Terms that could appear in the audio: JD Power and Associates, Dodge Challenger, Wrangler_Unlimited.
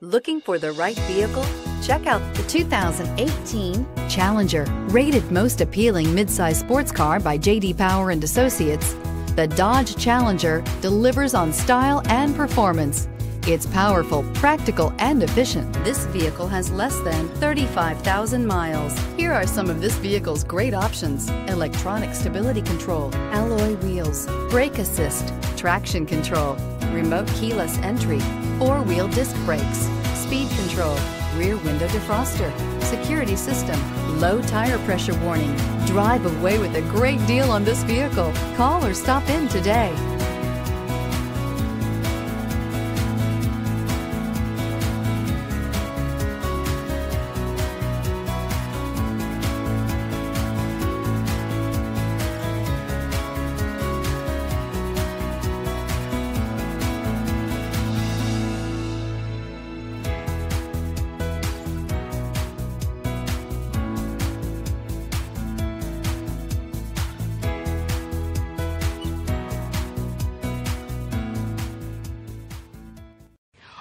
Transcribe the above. Looking for the right vehicle? Check out the 2018 Challenger. Rated most appealing midsize sports car by JD Power and Associates, the Dodge Challenger delivers on style and performance. It's powerful, practical, and efficient. This vehicle has less than 35,000 miles. Here are some of this vehicle's great options: electronic stability control, alloy wheels, brake assist, traction control, remote keyless entry, four-wheel disc brakes, speed control, rear window defroster, security system, low tire pressure warning. Drive away with a great deal on this vehicle. Call or stop in today.